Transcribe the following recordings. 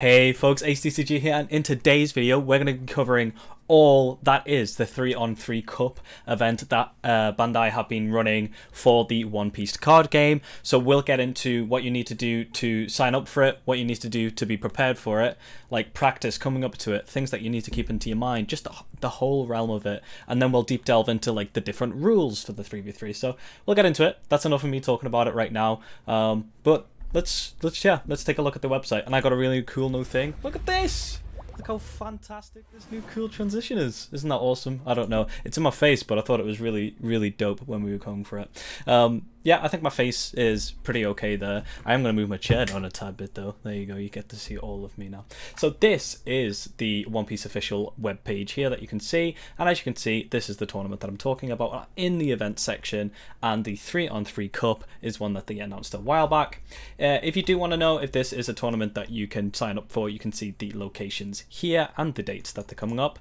Hey folks, ACE TCG here, and in today's video we're going to be covering all that is the 3-on-3 cup event that Bandai have been running for the One Piece card game. So we'll get into what you need to do to sign up for it, what you need to do to be prepared for it, like practice coming up to it, things that you need to keep into your mind, just the whole realm of it. And then we'll deep delve into like the different rules for the 3v3. So we'll get into it. That's enough of me talking about it right now. But let's take a look at the website. And I got a really cool new thing. Look at this! Look how fantastic this new cool transition is. Isn't that awesome? I don't know. It's in my face, but I thought it was really, really dope when we were going for it. Yeah, I think my face is pretty okay there. I am going to move my chair down a tad bit, though. There you go. You get to see all of me now. So this is the One Piece official webpage here that you can see. And as you can see, this is the tournament that I'm talking about in the event section. And the 3-on-3 cup is one that they announced a while back. If you do want to know if this is a tournament that you can sign up for, you can see the locations here and the dates that they're coming up.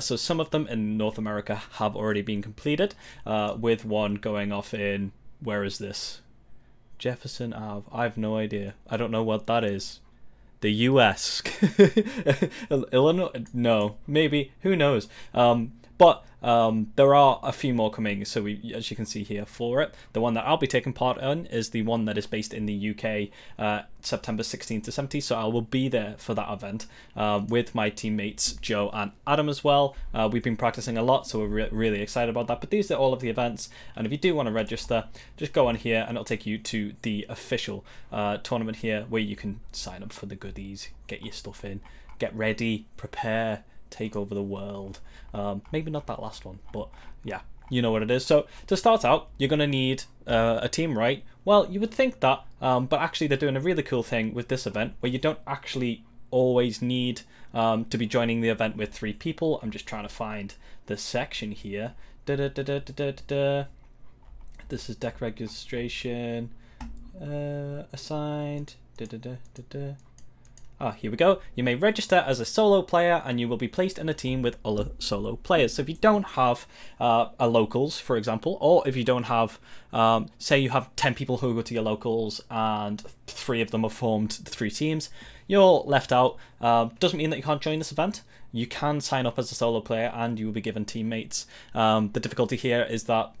So some of them in North America have already been completed, with one going off in... Where is this? Jefferson Ave. I have no idea. I don't know what that is. The US. Illinois? No. Maybe. Who knows? There are a few more coming. So we, as you can see here for it, the one that I'll be taking part in is the one that is based in the UK, September 16th to 17th. So I will be there for that event with my teammates Joe and Adam as well. We've been practicing a lot, so we're really excited about that. But these are all of the events, and if you do want to register, just go on here and it'll take you to the official tournament here, where you can sign up for the goodies, get your stuff in, get ready, prepare, take over the world. Maybe not that last one, but yeah, you know what it is. So to start out, you're going to need a team, right? Well, you would think that, but actually they're doing a really cool thing with this event where you don't actually always need to be joining the event with 3 people. I'm just trying to find the section here. This is deck registration, assigned. Ah, here we go. You may register as a solo player and you will be placed in a team with other solo players. So if you don't have a locals, for example, or if you don't have, say you have 10 people who go to your locals and 3 of them have formed 3 teams, you're left out. Doesn't mean that you can't join this event. You can sign up as a solo player and you will be given teammates. The difficulty here is that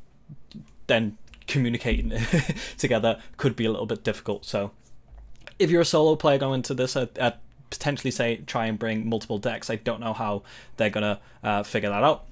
then communicating together could be a little bit difficult. So if you're a solo player going into this, I'd potentially say try and bring multiple decks. I don't know how they're going to figure that out.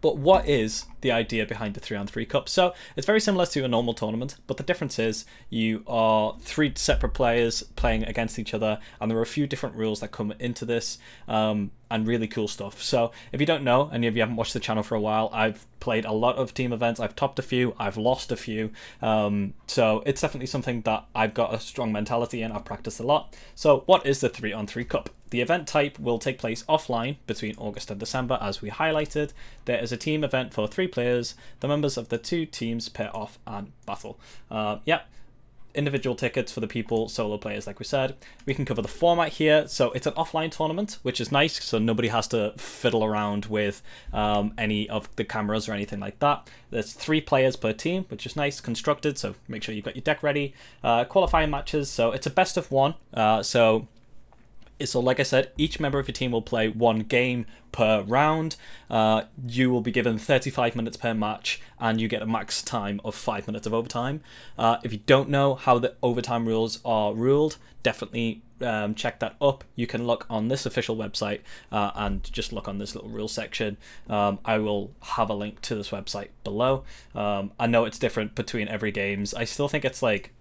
But what is the idea behind the 3-on-3 cup? So it's very similar to a normal tournament, but the difference is you are 3 separate players playing against each other, and there are a few different rules that come into this, and really cool stuff. So if you don't know, and if you haven't watched the channel for a while, I've played a lot of team events. I've topped a few, I've lost a few, so it's definitely something that I've got a strong mentality in. I've practiced a lot. So what is the 3-on-3 cup? The event type will take place offline between August and December, as we highlighted. There is a team event for 3 players. The members of the 2 teams pair off and battle. Yeah, individual tickets for the people, solo players, like we said. We can cover the format here. So it's an offline tournament, which is nice. So nobody has to fiddle around with any of the cameras or anything like that. There's 3 players per team, which is nice, constructed. So make sure you've got your deck ready. Qualifying matches. So it's a best of 1. So like I said, each member of your team will play 1 game per round. You will be given 35 minutes per match, and you get a max time of 5 minutes of overtime. If you don't know how the overtime rules are ruled, definitely check that up. You can look on this official website and just look on this little rule section. I will have a link to this website below. I know it's different between every games. I still think it's like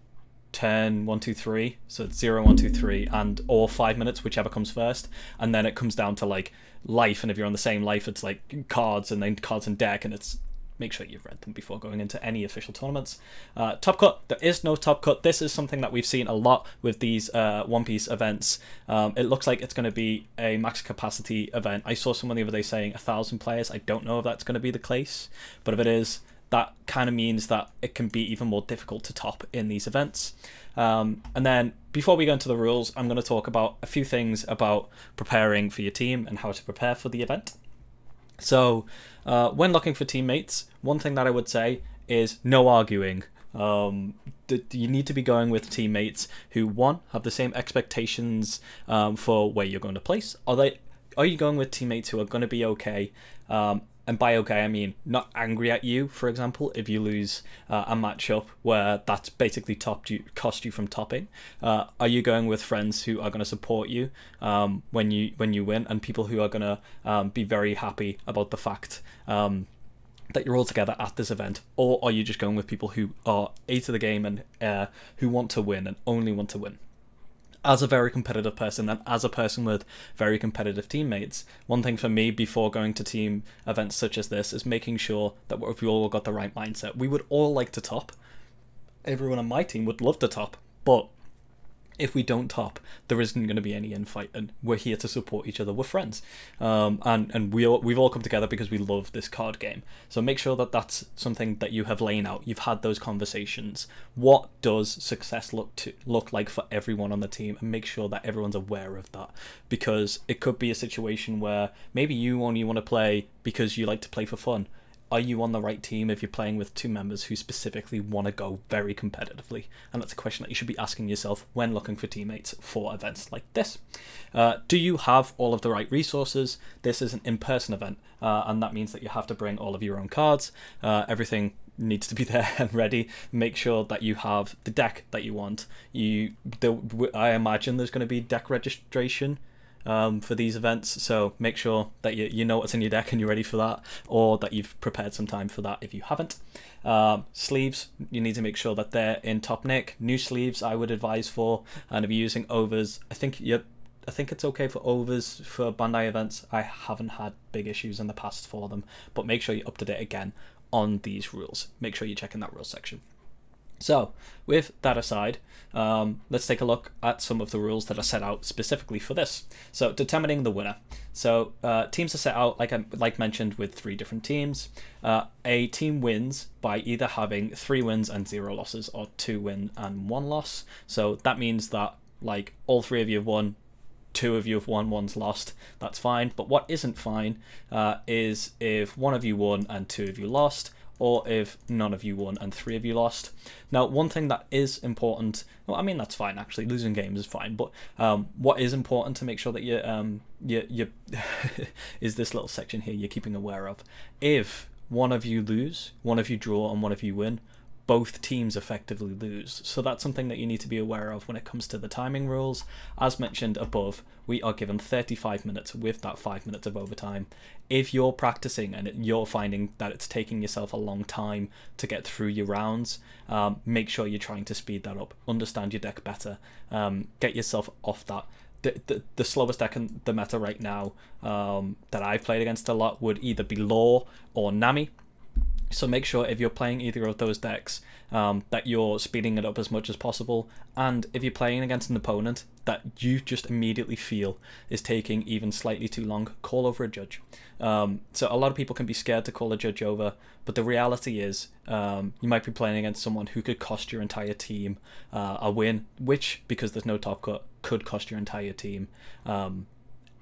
10 1 2 3, so it's 0 1 2 3 and or 5 minutes, whichever comes first, and then it comes down to like life. And if you're on the same life, it's like cards and then cards and deck, and it's make sure you've read them before going into any official tournaments. Top cut. There is no top cut. This is something that we've seen a lot with these One Piece events. It looks like it's going to be a max capacity event. I saw someone the other day saying 1,000 players. I don't know if that's going to be the case, but if it is, that kind of means that it can be even more difficult to top in these events. And then before we go into the rules, I'm going to talk about a few things about preparing for your team and how to prepare for the event. So when looking for teammates, one thing that I would say is no arguing. You need to be going with teammates who, one, have the same expectations for where you're going to place. Are you going with teammates who are going to be okay? And by okay, I mean not angry at you, for example, if you lose a matchup where that's basically cost you from topping. Are you going with friends who are going to support you when you win, and people who are going to be very happy about the fact that you're all together at this event? Or are you just going with people who are A to the game and who want to win and only want to win? As a very competitive person, and as a person with very competitive teammates, one thing for me before going to team events such as this is making sure that we all got the right mindset. We would all like to top. Everyone on my team would love to top, but if we don't top, there isn't going to be any infight, and we're here to support each other. We're friends, and we've all come together because we love this card game. So make sure that that's something that you have laid out. You've had those conversations. What does success look like for everyone on the team, and make sure that everyone's aware of that, because it could be a situation where maybe you only want to play because you like to play for fun. Are you on the right team if you're playing with two members who specifically want to go very competitively? And that's a question that you should be asking yourself when looking for teammates for events like this. Do you have all of the right resources? This is an in-person event, and that means that you have to bring all of your own cards. Everything needs to be there and ready. Make sure that you have the deck that you want. I imagine there's going to be deck registration for these events, so make sure that you know what's in your deck and you're ready for that, or that you've prepared some time for that if you haven't. Sleeves, you need to make sure that they're in top nick. New sleeves I would advise for, and if you're using overs, I think it's okay for overs for Bandai events. I haven't had big issues in the past for them, but make sure you're up to date again on these rules. Make sure you're checking that rule section. So with that aside, let's take a look at some of the rules that are set out specifically for this. So determining the winner. So teams are set out, like mentioned, with three different teams. A team wins by either having 3 wins and 0 losses or 2 wins and 1 loss. So that means that like all three of you have won, 2 of you have won, 1's lost. That's fine. But what isn't fine is if 1 of you won and 2 of you lost, or if none of you won and 3 of you lost. Now, one thing that is important, well, I mean, that's fine, actually. Losing games is fine, but what is important to make sure that you is this little section here you're keeping aware of. If 1 of you lose, 1 of you draw, and 1 of you win, both teams effectively lose. So that's something that you need to be aware of when it comes to the timing rules. As mentioned above, we are given 35 minutes with that 5 minutes of overtime. If you're practicing and you're finding that it's taking yourself a long time to get through your rounds, make sure you're trying to speed that up. Understand your deck better. Get yourself off that. The slowest deck in the meta right now that I've played against a lot would either be Law or Nami. So make sure if you're playing either of those decks that you're speeding it up as much as possible, and if you're playing against an opponent that you just immediately feel is taking even slightly too long, call over a judge. So a lot of people can be scared to call a judge over, but the reality is you might be playing against someone who could cost your entire team a win, which, because there's no top cut, could cost your entire team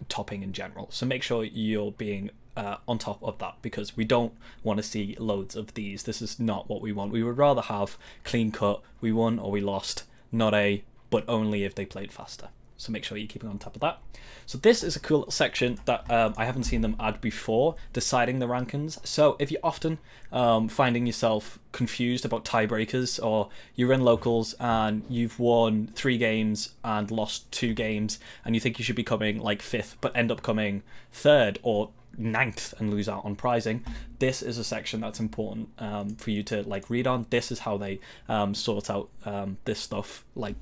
topping in general. So make sure you're being on top of that, because we don't want to see loads of these. This is not what we want. We would rather have clean cut, we won or we lost, not a but only if they played faster. So make sure you're keeping on top of that. So this is a cool little section that I haven't seen them add before, deciding the rankings. So if you're often finding yourself confused about tiebreakers, or you're in locals and you've won 3 games and lost 2 games and you think you should be coming like 5th but end up coming 3rd or 9th and lose out on prizing, this is a section that's important for you to like read on. This is how they sort out this stuff, like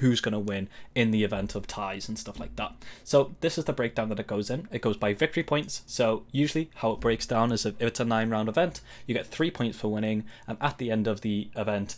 who's going to win in the event of ties and stuff like that. So this is the breakdown that it goes in. It goes by victory points. So usually how it breaks down is, if it's a 9-round event, you get 3 points for winning, and at the end of the event,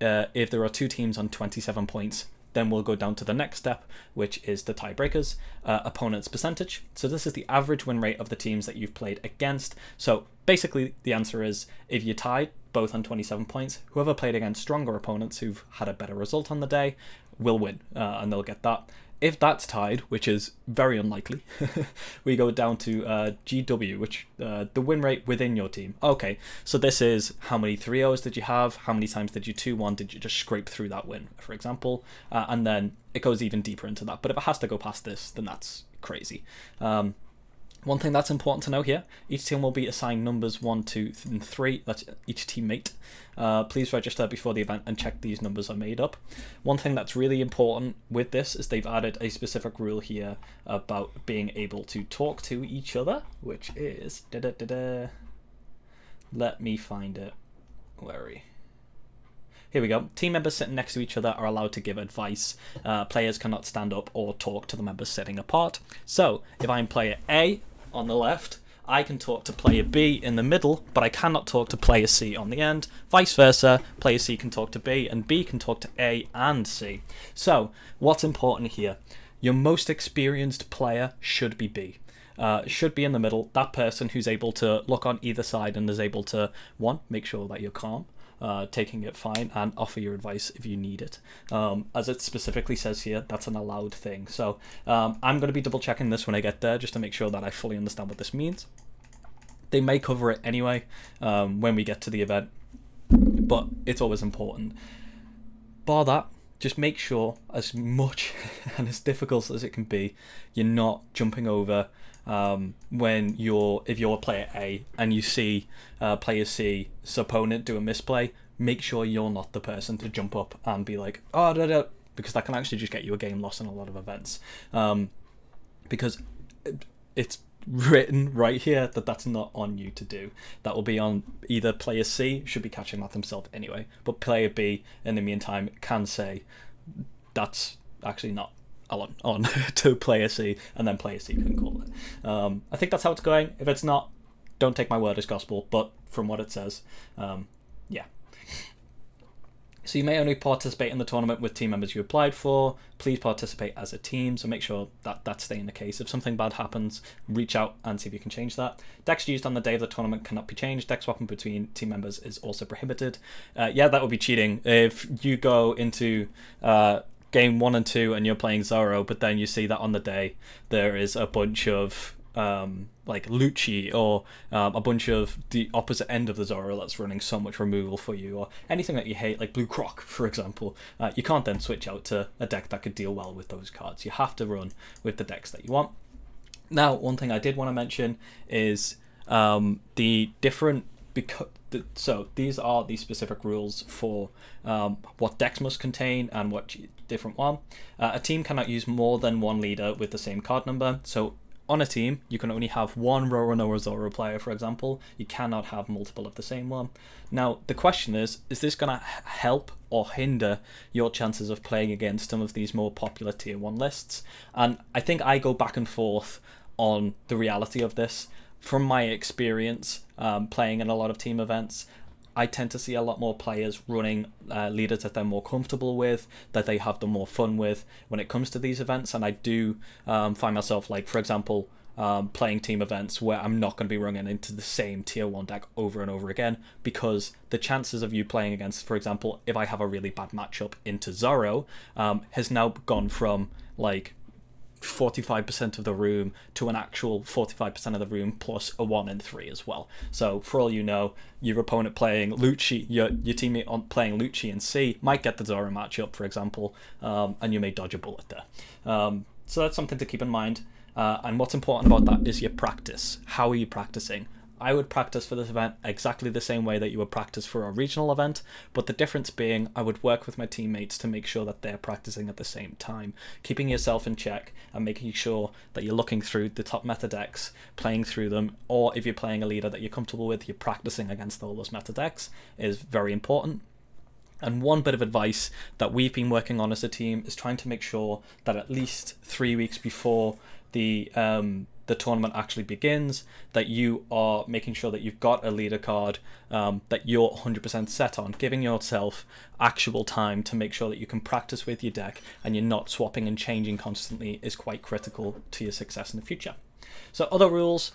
if there are 2 teams on 27 points, then we'll go down to the next step, which is the tiebreakers, opponent's percentage. So this is the average win rate of the teams that you've played against. So basically the answer is, if you're tied both on 27 points, whoever played against stronger opponents who've had a better result on the day will win, and they'll get that. If that's tied, which is very unlikely, we go down to GW, which the win rate within your team. Okay, so this is how many 3-0s did you have? How many times did you 2-1? Did you just scrape through that win, for example? And then it goes even deeper into that. But if it has to go past this, then that's crazy. One thing that's important to know here, each team will be assigned numbers 1, 2, and 3, that's each teammate. Please register before the event and check these numbers are made up. One thing that's really important with this is they've added a specific rule here about being able to talk to each other, which is... Let me find it. Where are we? Here we go. Team members sitting next to each other are allowed to give advice. Players cannot stand up or talk to the members sitting apart. So, if I'm player A... on the left, I can talk to player B in the middle, but I cannot talk to player C on the end. Vice versa, player C can talk to B, and B can talk to A and C. So, what's important here? Your most experienced player should be B. Should be in the middle, that person who's able to look on either side and is able to, one, make sure that you're calm, taking it fine, and offer your advice if you need it. As it specifically says here, that's an allowed thing. So I'm going to be double checking this when I get there just to make sure that I fully understand what this means. They may cover it anyway when we get to the event, but it's always important. Bar that, just make sure as much and as difficult as it can be, you're not jumping over if you're player A and you see player C's opponent do a misplay, make sure you're not the person to jump up and be like, oh, da, da, because that can actually just get you a game loss in a lot of events. Because it's written right here that that's not on you to do. That will be on either player C, should be catching that themselves anyway, but player B in the meantime can say, that's actually not on to player C, and then player C can call it. I think that's how it's going. If it's not, don't take my word as gospel, but from what it says, yeah. So you may only participate in the tournament with team members you applied for. Please participate as a team, so make sure that that's staying the case. If something bad happens, reach out and see if you can change that. Decks used on the day of the tournament cannot be changed. Deck swapping between team members is also prohibited. Yeah, that would be cheating. If you go into... game 1 and 2 and you're playing Zoro, but then you see that on the day there is a bunch of like Lucci or a bunch of the opposite end of the Zoro that's running so much removal for you, or anything that you hate, like Blue Croc, for example, you can't then switch out to a deck that could deal well with those cards. You have to run with the decks that you want. Now, one thing I did want to mention is the different... So these are the specific rules for what decks must contain and what different one. A team cannot use more than one leader with the same card number. So on a team, you can only have one Roronoa Zoro player, for example. You cannot have multiple of the same one. Now, the question is this going to help or hinder your chances of playing against some of these more popular tier 1 lists? And I think I go back and forth on the reality of this. From my experience playing in a lot of team events, I tend to see a lot more players running leaders that they're more comfortable with, that they have the more fun with when it comes to these events. And I do find myself, like, for example, playing team events where I'm not going to be running into the same tier 1 deck over and over again, because the chances of you playing against, for example, if I have a really bad matchup into Zoro, has now gone from, like, 45% of the room to an actual 45% of the room plus a 1 in 3 as well. So for all you know, your opponent playing Lucci, your teammate on playing Lucci and C might get the Zoro matchup, for example, and you may dodge a bullet there. So that's something to keep in mind. And what's important about that is your practice. How are you practicing? I would practice for this event exactly the same way that you would practice for a regional event, but the difference being I would work with my teammates to make sure that they're practicing at the same time, keeping yourself in check and making sure that you're looking through the top meta decks, playing through them, or if you're playing a leader that you're comfortable with, you're practicing against all those meta decks is very important. And one bit of advice that we've been working on as a team is trying to make sure that at least 3 weeks before the tournament actually begins, that you are making sure that you've got a leader card that you're 100% set on, giving yourself actual time to make sure that you can practice with your deck and you're not swapping and changing constantly is quite critical to your success in the future. So other rules,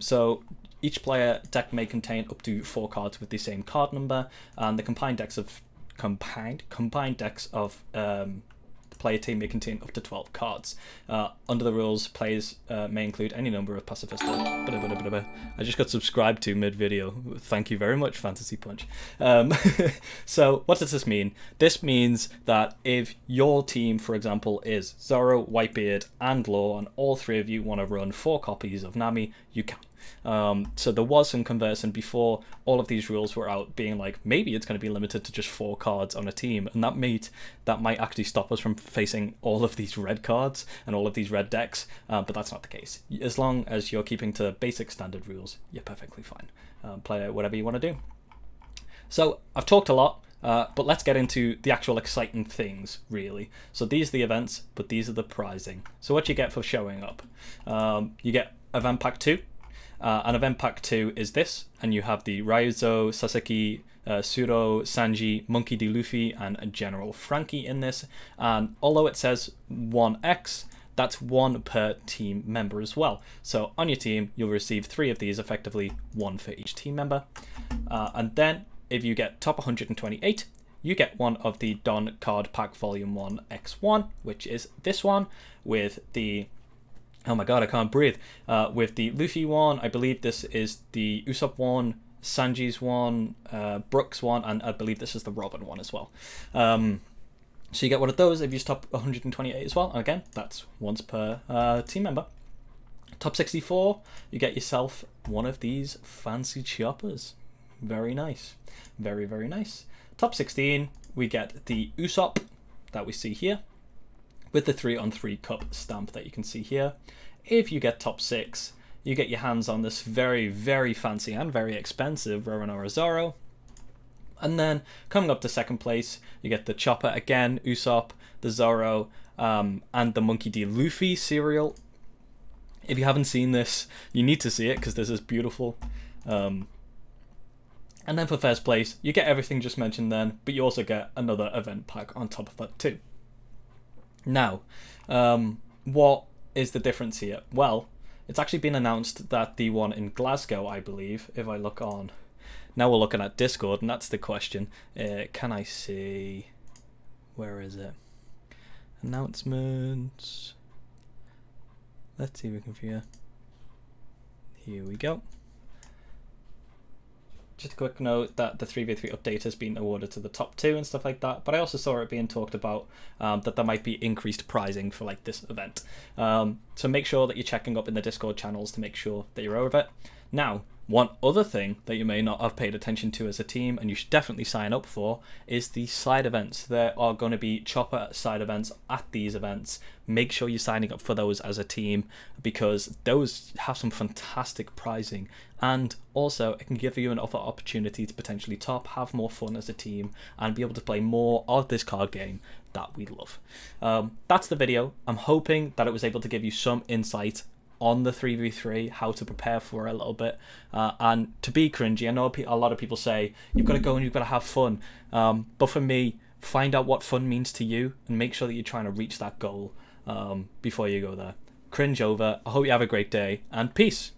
so each player deck may contain up to 4 cards with the same card number, and the combined decks of player team may contain up to 12 cards. Under the rules, players may include any number of pacifist. I just got subscribed to mid-video. Thank you very much, Fantasy Punch. So what does this mean? This means that if your team, for example, is Zoro, Whitebeard and Law, and all three of you want to run 4 copies of Nami, you can. So there was some conversion before all of these rules were out, being like, maybe it's going to be limited to just 4 cards on a team, and that might actually stop us from facing all of these red cards and all of these red decks, but that's not the case. As long as you're keeping to basic standard rules, you're perfectly fine. Play out whatever you want to do. So I've talked a lot, but let's get into the actual exciting things, really. So these are the events, but these are the prizing. So what you get for showing up, you get Event Pack 2. And Event Pack 2 is this, and you have the Raizo, Sasaki, Suro, Sanji, Monkey D. Luffy, and a General Frankie in this. And although it says 1x, that's 1 per team member as well. So on your team, you'll receive 3 of these, effectively 1 for each team member. And then if you get top 128, you get one of the Don Card Pack Volume 1 X1, which is this one with the... Oh my god, I can't breathe. With the Luffy one, I believe this is the Usopp one, Sanji's one, Brooks one, and I believe this is the Robin one as well. So you get one of those if you top 128 as well. And again, that's 1 per team member. Top 64, you get yourself one of these fancy choppers. Very nice. Very, very nice. Top 16, we get the Usopp that we see here, with the 3-on-3 cup stamp that you can see here. If you get top 6, you get your hands on this very, very fancy and very expensive Roronoa Zoro. And then coming up to 2nd place, you get the Chopper again, Usopp, the Zoro, and the Monkey D. Luffy cereal. If you haven't seen this, you need to see it because this is beautiful. And then for 1st place, you get everything just mentioned then, but you also get another event pack on top of that too. Now, what is the difference here? Well, it's actually been announced that the one in Glasgow, I believe, if I look on... Now we're looking at Discord, and that's the question. Can I see... Where is it? Announcements... Let's see if we can figure... Here we go. Just a quick note that the 3v3 update has been awarded to the top 2 and stuff like that, but I also saw it being talked about that there might be increased prizing for like this event. So make sure that you're checking up in the Discord channels to make sure that you're aware of it. Now, one other thing that you may not have paid attention to as a team, and you should definitely sign up for, is the side events. There are going to be Chopper side events at these events. Make sure you're signing up for those as a team, because those have some fantastic prizing, and also it can give you another opportunity to potentially top, have more fun as a team, and be able to play more of this card game that we love. That's the video. I'm hoping that it was able to give you some insight on the 3v3, how to prepare for it a little bit, and to be cringy. I know a lot of people say, you've got to go and you've got to have fun, but for me, find out what fun means to you, and make sure that you're trying to reach that goal before you go there. Cringe over, I hope you have a great day, and peace!